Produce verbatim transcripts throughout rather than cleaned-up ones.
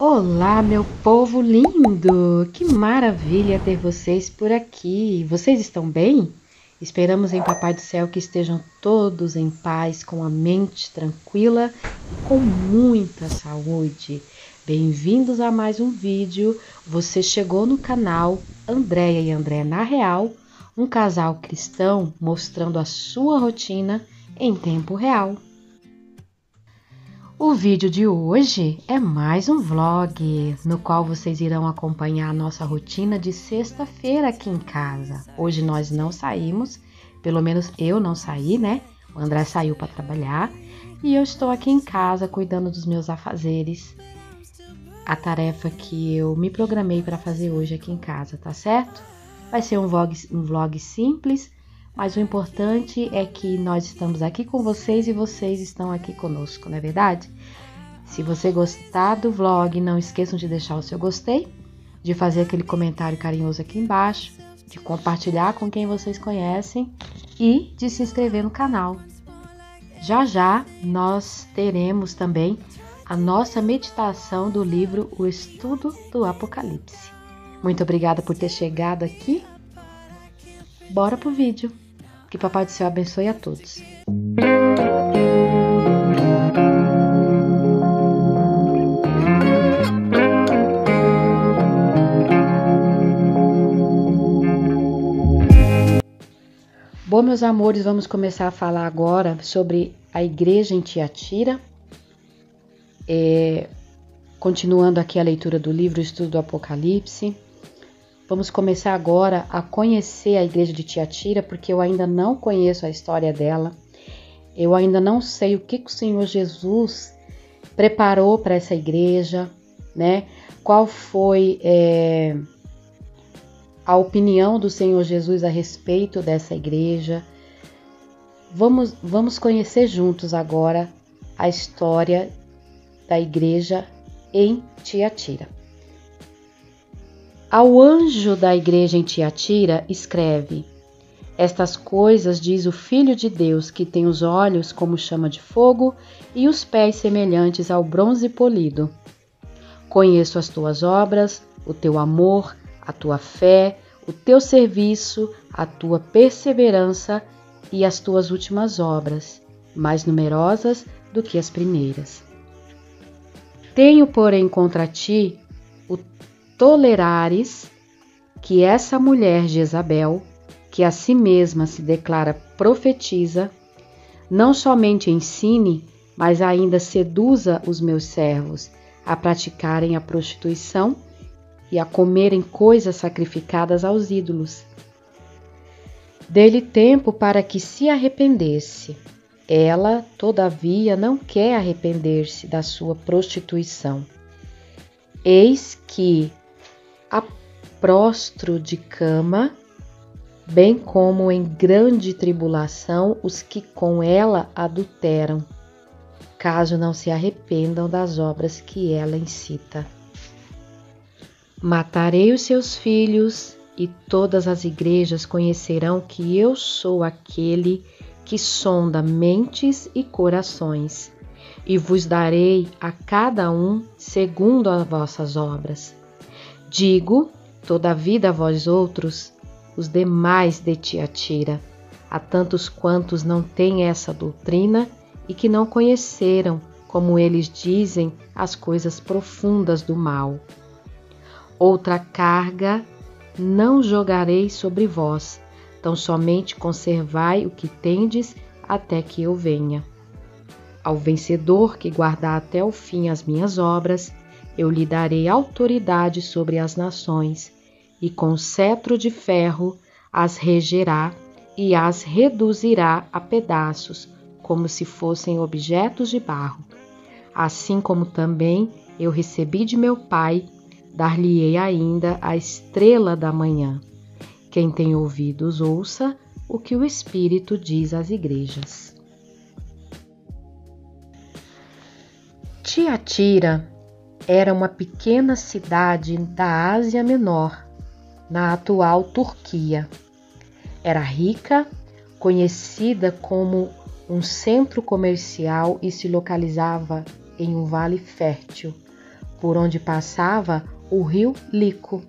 Olá, meu povo lindo! Que maravilha ter vocês por aqui! Vocês estão bem? Esperamos em Papai do Céu que estejam todos em paz, com a mente tranquila e com muita saúde. Bem-vindos a mais um vídeo. Você chegou no canal Andréia e André na Real, um casal cristão mostrando a sua rotina em tempo real. O vídeo de hoje é mais um vlog, no qual vocês irão acompanhar a nossa rotina de sexta-feira aqui em casa. Hoje nós não saímos, pelo menos eu não saí, né? O André saiu para trabalhar e eu estou aqui em casa cuidando dos meus afazeres. A tarefa que eu me programei para fazer hoje aqui em casa, tá certo? Vai ser um vlog, um vlog simples, mas o importante é que nós estamos aqui com vocês e vocês estão aqui conosco, não é verdade? Se você gostar do vlog, não esqueçam de deixar o seu gostei, de fazer aquele comentário carinhoso aqui embaixo, de compartilhar com quem vocês conhecem e de se inscrever no canal. Já já nós teremos também a nossa meditação do livro O Estudo do Apocalipse. Muito obrigada por ter chegado aqui. Bora pro vídeo! Que Papai do Céu abençoe a todos. Bom, meus amores, vamos começar a falar agora sobre a igreja em Tiatira. É, continuando aqui a leitura do livro, o Estudo do Apocalipse. Vamos começar agora a conhecer a igreja de Tiatira, porque eu ainda não conheço a história dela. Eu ainda não sei o que o Senhor Jesus preparou para essa igreja, né? Qual foi é, a opinião do Senhor Jesus a respeito dessa igreja. Vamos, vamos conhecer juntos agora a história da igreja em Tiatira. Ao anjo da igreja em Tiatira escreve: estas coisas diz o Filho de Deus, que tem os olhos como chama de fogo e os pés semelhantes ao bronze polido. Conheço as tuas obras, o teu amor, a tua fé, o teu serviço, a tua perseverança e as tuas últimas obras, mais numerosas do que as primeiras. Tenho, porém, contra ti o tolerares que essa mulher Jezabel, que a si mesma se declara profetiza, não somente ensine, mas ainda seduza os meus servos a praticarem a prostituição e a comerem coisas sacrificadas aos ídolos. Dê-lhe tempo para que se arrependesse. Ela, todavia, não quer arrepender-se da sua prostituição. Eis que a prostro de cama, bem como em grande tribulação os que com ela adulteram, caso não se arrependam das obras que ela incita. Matarei os seus filhos, e todas as igrejas conhecerão que eu sou aquele que sonda mentes e corações, e vos darei a cada um segundo as vossas obras. Digo, todavia, a vós outros, os demais de Tiatira, a tantos quantos não têm essa doutrina e que não conheceram, como eles dizem, as coisas profundas do mal. Outra carga não jogarei sobre vós, tão somente conservai o que tendes até que eu venha. Ao vencedor que guardar até o fim as minhas obras, eu lhe darei autoridade sobre as nações, e com cetro de ferro as regerá e as reduzirá a pedaços, como se fossem objetos de barro. Assim como também eu recebi de meu Pai, dar-lhe-ei ainda a estrela da manhã. Quem tem ouvidos, ouça o que o Espírito diz às igrejas. Tiatira era uma pequena cidade da Ásia Menor, na atual Turquia. Era rica, conhecida como um centro comercial e se localizava em um vale fértil, por onde passava o rio Lico.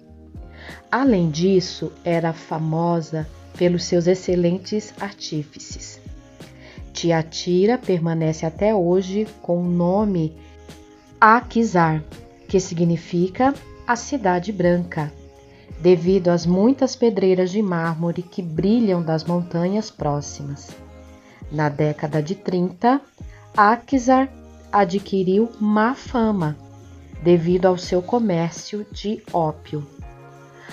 Além disso, era famosa pelos seus excelentes artífices. Tiatira permanece até hoje com o nome Akhisar, que significa a Cidade Branca, devido às muitas pedreiras de mármore que brilham das montanhas próximas. Na década de trinta, Akhisar adquiriu má fama devido ao seu comércio de ópio.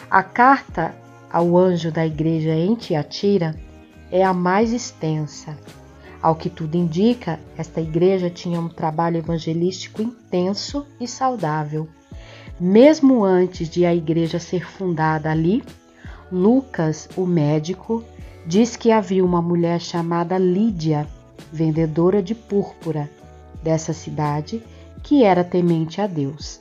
A carta ao anjo da igreja em Tiatira é a mais extensa. Ao que tudo indica, esta igreja tinha um trabalho evangelístico intenso e saudável. Mesmo antes de a igreja ser fundada ali, Lucas, o médico, diz que havia uma mulher chamada Lídia, vendedora de púrpura, dessa cidade, que era temente a Deus.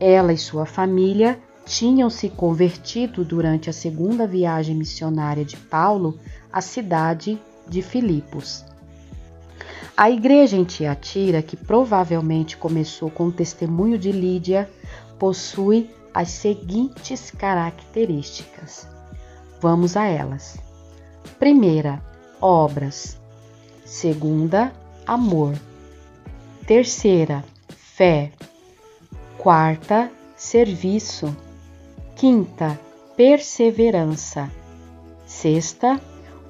Ela e sua família tinham se convertido durante a segunda viagem missionária de Paulo à cidade de Filipos. A igreja em Tiatira, que provavelmente começou com o testemunho de Lídia, possui as seguintes características. Vamos a elas. Primeira, obras. Segunda, amor. Terceira, fé. Quarta, serviço. Quinta, perseverança. Sexta,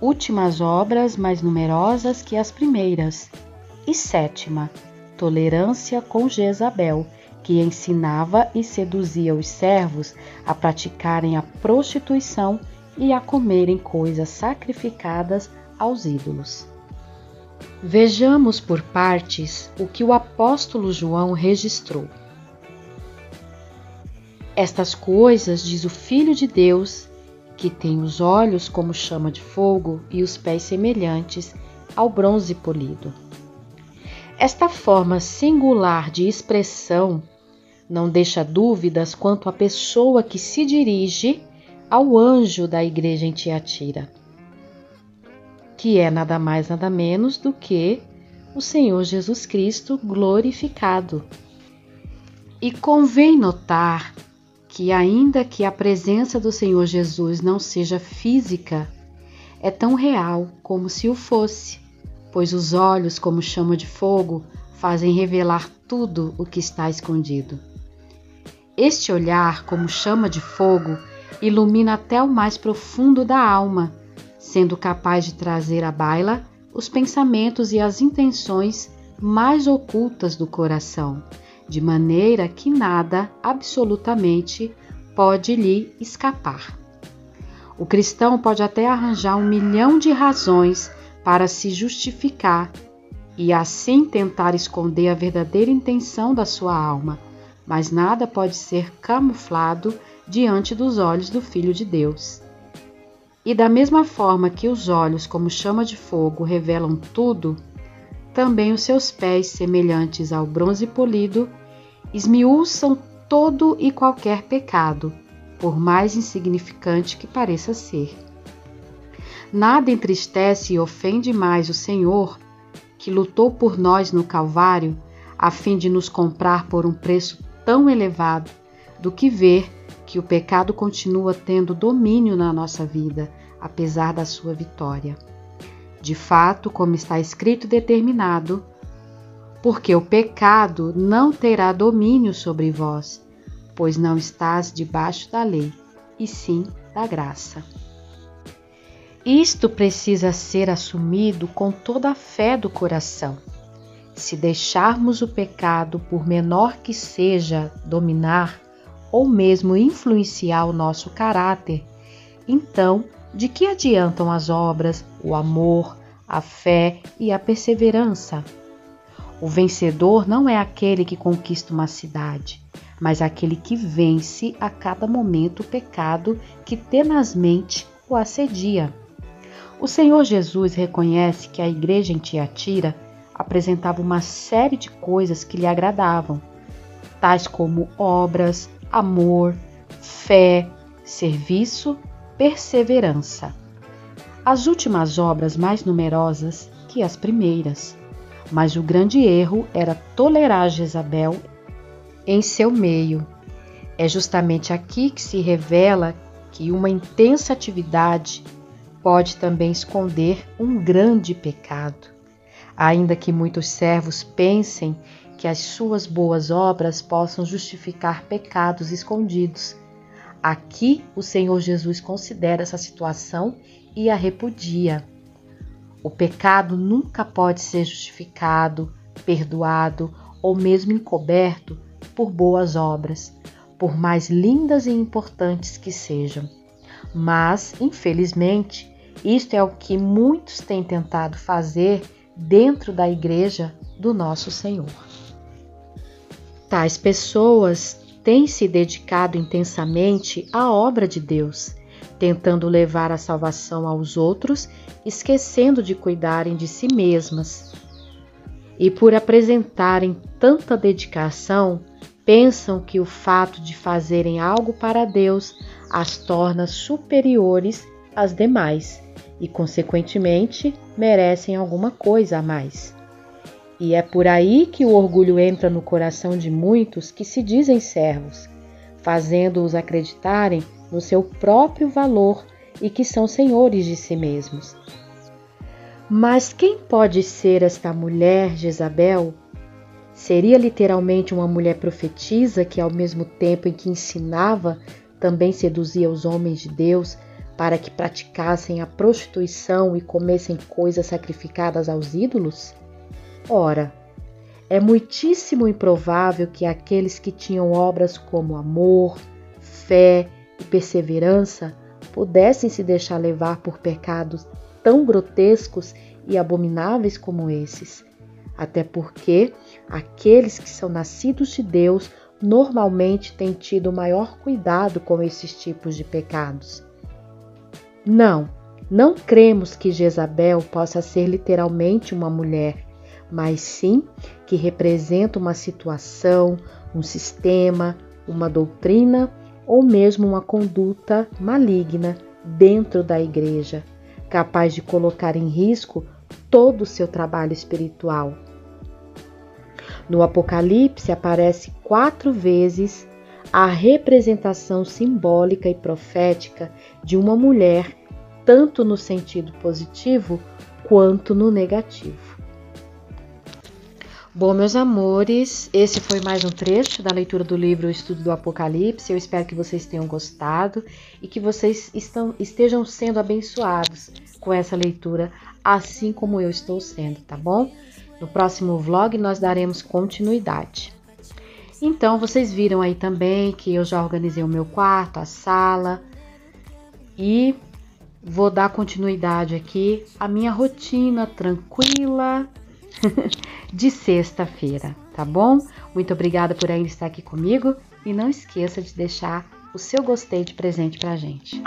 últimas obras mais numerosas que as primeiras. E sétima, tolerância com Jezabel, que ensinava e seduzia os servos a praticarem a prostituição e a comerem coisas sacrificadas aos ídolos. Vejamos por partes o que o apóstolo João registrou. Estas coisas diz o Filho de Deus, que tem os olhos como chama de fogo e os pés semelhantes ao bronze polido. Esta forma singular de expressão não deixa dúvidas quanto à pessoa que se dirige ao anjo da igreja em Tiatira, que é nada mais nada menos do que o Senhor Jesus Cristo glorificado. E convém notar que, ainda que a presença do Senhor Jesus não seja física, é tão real como se o fosse, pois os olhos, como chama de fogo, fazem revelar tudo o que está escondido. Este olhar, como chama de fogo, ilumina até o mais profundo da alma, sendo capaz de trazer à baila os pensamentos e as intenções mais ocultas do coração, de maneira que nada, absolutamente, pode lhe escapar. O cristão pode até arranjar um milhão de razões para se justificar e assim tentar esconder a verdadeira intenção da sua alma, mas nada pode ser camuflado diante dos olhos do Filho de Deus. E da mesma forma que os olhos, como chama de fogo, revelam tudo, também os seus pés, semelhantes ao bronze polido, esmiuçam todo e qualquer pecado, por mais insignificante que pareça ser. Nada entristece e ofende mais o Senhor, que lutou por nós no Calvário, a fim de nos comprar por um preço tão elevado, do que ver que o pecado continua tendo domínio na nossa vida, apesar da sua vitória. De fato, como está escrito e determinado, porque o pecado não terá domínio sobre vós, pois não estás debaixo da lei, e sim da graça. Isto precisa ser assumido com toda a fé do coração. Se deixarmos o pecado, por menor que seja, dominar, ou mesmo influenciar o nosso caráter, então de que adiantam as obras, o amor, a fé e a perseverança? O vencedor não é aquele que conquista uma cidade, mas aquele que vence a cada momento o pecado que tenazmente o assedia. O Senhor Jesus reconhece que a igreja em Tiatira apresentava uma série de coisas que lhe agradavam, tais como obras, amor, fé, serviço, perseverança. As últimas obras mais numerosas que as primeiras. Mas o grande erro era tolerar Jezabel em seu meio. É justamente aqui que se revela que uma intensa atividade pode também esconder um grande pecado. Ainda que muitos servos pensem que as suas boas obras possam justificar pecados escondidos, aqui o Senhor Jesus considera essa situação e a repudia. O pecado nunca pode ser justificado, perdoado ou mesmo encoberto por boas obras, por mais lindas e importantes que sejam. Mas, infelizmente, isto é o que muitos têm tentado fazer dentro da igreja do nosso Senhor. Tais pessoas têm se dedicado intensamente à obra de Deus, tentando levar a salvação aos outros, esquecendo de cuidarem de si mesmas. E por apresentarem tanta dedicação, pensam que o fato de fazerem algo para Deus as torna superiores às demais e, consequentemente, merecem alguma coisa a mais. E é por aí que o orgulho entra no coração de muitos que se dizem servos, fazendo-os acreditarem no seu próprio valor e que são senhores de si mesmos. Mas quem pode ser esta mulher, Jezabel? Seria literalmente uma mulher profetisa que, ao mesmo tempo em que ensinava, também seduzia os homens de Deus, para que praticassem a prostituição e comessem coisas sacrificadas aos ídolos? Ora, é muitíssimo improvável que aqueles que tinham obras como amor, fé e perseverança pudessem se deixar levar por pecados tão grotescos e abomináveis como esses. Até porque aqueles que são nascidos de Deus normalmente têm tido maior cuidado com esses tipos de pecados. Não, não cremos que Jezabel possa ser literalmente uma mulher, mas sim que representa uma situação, um sistema, uma doutrina ou mesmo uma conduta maligna dentro da igreja, capaz de colocar em risco todo o seu trabalho espiritual. No Apocalipse aparece quatro vezes a representação simbólica e profética de uma mulher, tanto no sentido positivo quanto no negativo. Bom, meus amores, esse foi mais um trecho da leitura do livro O Estudo do Apocalipse. Eu espero que vocês tenham gostado e que vocês estão, estejam sendo abençoados com essa leitura, assim como eu estou sendo, tá bom? No próximo vlog nós daremos continuidade. Então, vocês viram aí também que eu já organizei o meu quarto, a sala, e vou dar continuidade aqui à minha rotina tranquila de sexta-feira, tá bom? Muito obrigada por ainda estar aqui comigo e não esqueça de deixar o seu gostei de presente pra gente.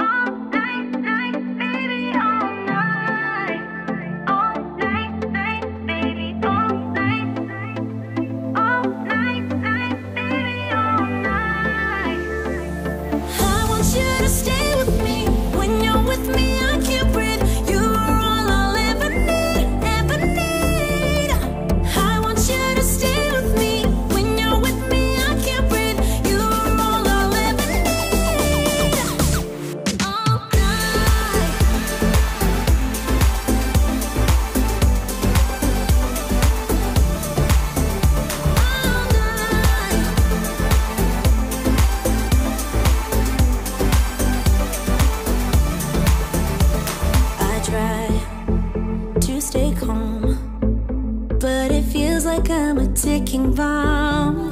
King Von,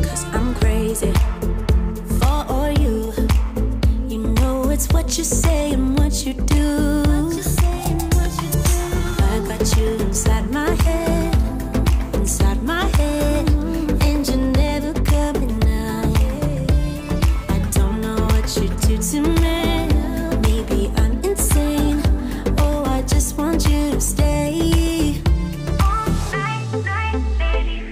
'cause I'm crazy for you. You know it's what you say and what you do. I got you inside my head, inside my head, and you're never coming out. I don't know what you do to me. Maybe I'm insane. Oh, I just want you to stay. Baby,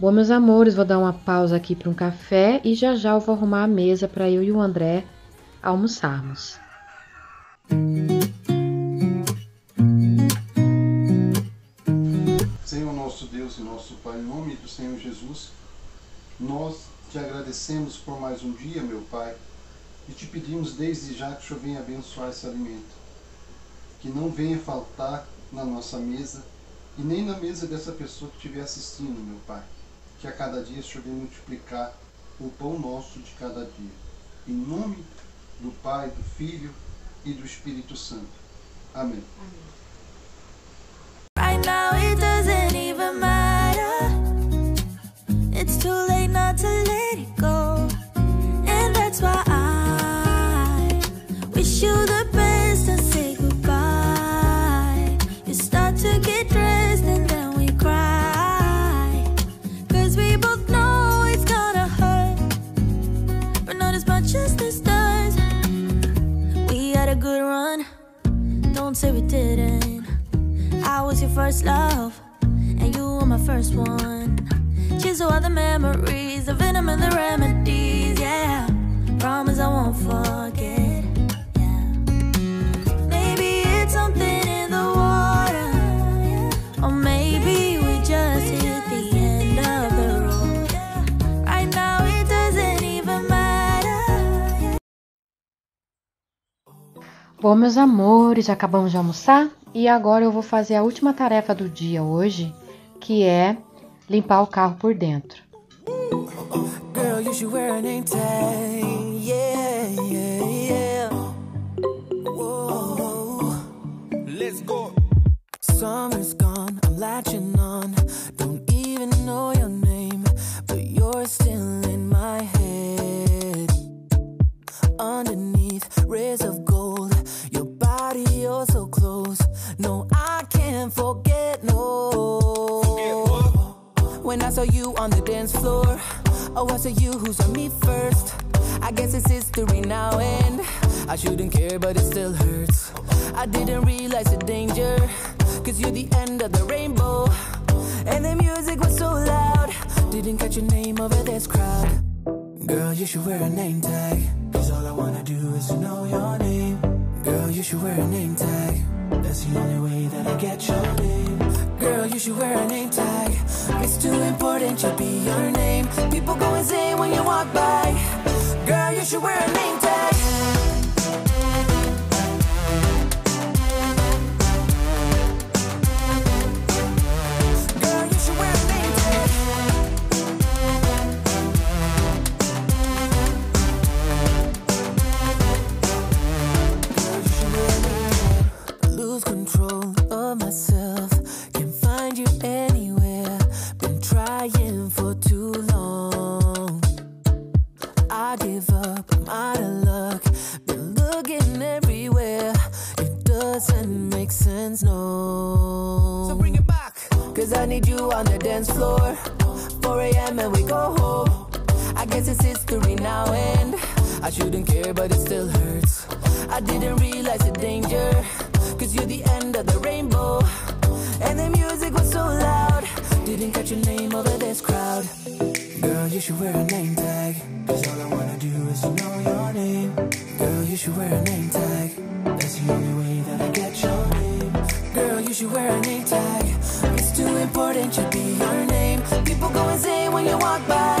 Bom, meus amores, vou dar uma pausa aqui para um café e já já eu vou arrumar a mesa para eu e o André almoçarmos. Senhor nosso Deus e nosso Pai, em nome do Senhor Jesus, nós te agradecemos por mais um dia, meu Pai, e te pedimos desde já que o Senhor venha abençoar esse alimento, que não venha faltar na nossa mesa e nem na mesa dessa pessoa que estiver assistindo, meu Pai. Que a cada dia o Senhor venha multiplicar o pão nosso de cada dia. Em nome do Pai, do Filho e do Espírito Santo. Amém. Amém. now it doesn't even matter. It's too late not to let it go. And that's why I wish you the best and say goodbye. You start to get dressed and then we cry, cause we both know it's gonna hurt, but not as much as this does. We had a good run, don't say we didn't. I was your first love, and you were my first one. Chisel all the memories, the venom and the remedies, yeah. Promise I won't forget, yeah. Maybe it's something in the water, yeah. Or maybe we just hit the end of the road, yeah. Right now it doesn't even matter, yeah. Bom, meus amores, acabamos de almoçar? E agora eu vou fazer a última tarefa do dia hoje, que é limpar o carro por dentro. No, I can't forget, no. When I saw you on the dance floor, oh, I saw you who saw me first. I guess it's history now and I shouldn't care, but it still hurts. I didn't realize the danger, cause you're the end of the rainbow. And the music was so loud, didn't catch your name over this crowd. Girl, you should wear a name tag, cause all I wanna do is to know your name. Girl, you should wear a name tag, that's the only way that I get your name. Girl, you should wear a name tag, it's too important to be your name. People go insane when you walk by. Girl, you should wear a name tag. Girl, you should wear a name tag. Girl, you should wear a name tag. I lose control of myself, can't find you anywhere. Been trying for too long, I give up, I'm out of luck. Been looking everywhere, it doesn't make sense, no. So bring it back, cause I need you on the dance floor. four a m and we go home. I guess it's history now and I shouldn't care, but it still hurts. I didn't realize the danger, cause you're the end of the rainbow. And the music was so loud, didn't catch your name over this crowd. Girl, you should wear a name tag, cause all I wanna do is to know your name. Girl, you should wear a name tag, that's the only way that I get your name. Girl, you should wear a name tag, it's too important to be your name. People go insane when you walk by.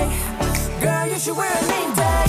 Girl, you should wear a name tag.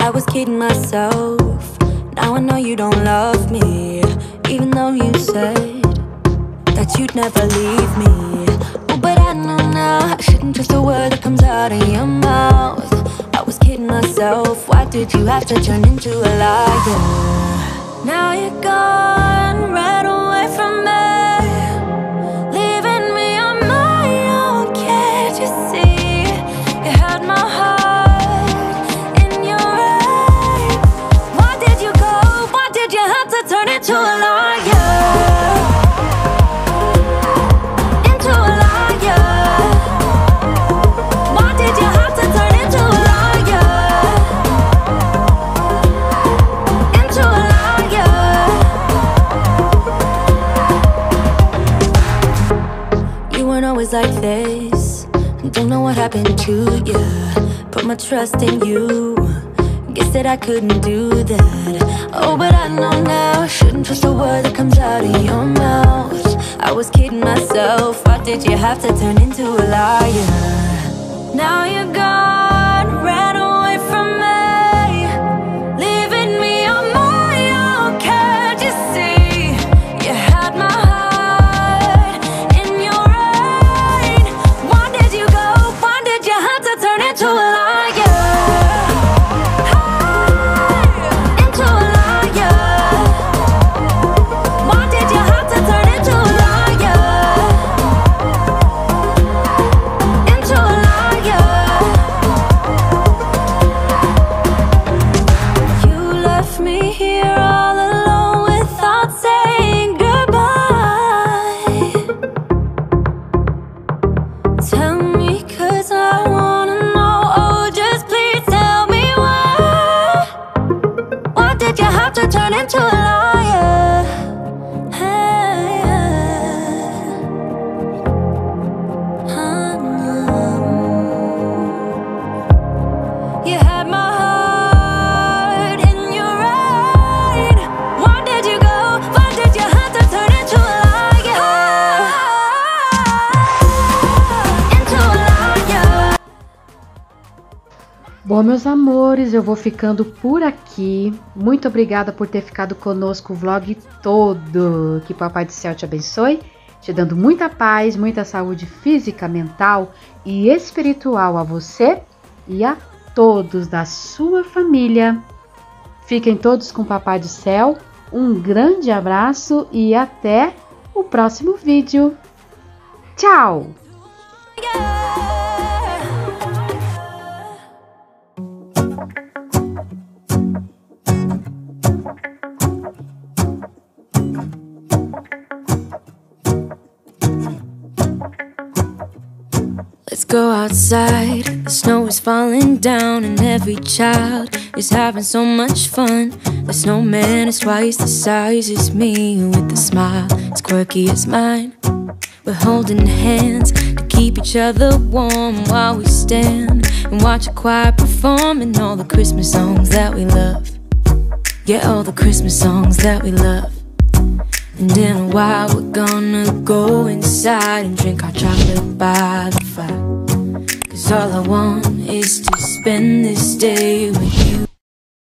I was kidding myself, now I know you don't love me. Even though you said that you'd never leave me. Oh, but I know now, I shouldn't trust a word that comes out of your mouth. I was kidding myself, why did you have to turn into a liar? Now you're gone, right away from me, leaving me on my own, can't you see? You held my heart. Into a liar, into a liar. Why did weren't always like this. Don't know what happened to you. Put my trust in you. Guess that I couldn't do that. Oh, but I know now. Shouldn't trust a word that comes out of your mouth. I was kidding myself. Why did you have to turn into a liar? Now you're gone, ran away from me, leaving me on my own. Can't you see? You had my heart in your rain. Why did you go? Why did you have to turn into a liar? Bom, meus amores, eu vou ficando por aqui. Muito obrigada por ter ficado conosco o vlog todo. Que Papai do Céu te abençoe, te dando muita paz, muita saúde física, mental e espiritual a você e a todos da sua família. Fiquem todos com o Papai do Céu. Um grande abraço e até o próximo vídeo. Tchau! Go outside, the snow is falling down and every child is having so much fun. The snowman is twice the size as me with a smile as quirky as mine. We're holding hands to keep each other warm while we stand and watch a choir performing all the Christmas songs that we love. Yeah, all the Christmas songs that we love. And in a while we're gonna go inside and drink our chocolate by the fire. All I want is to spend this day with you.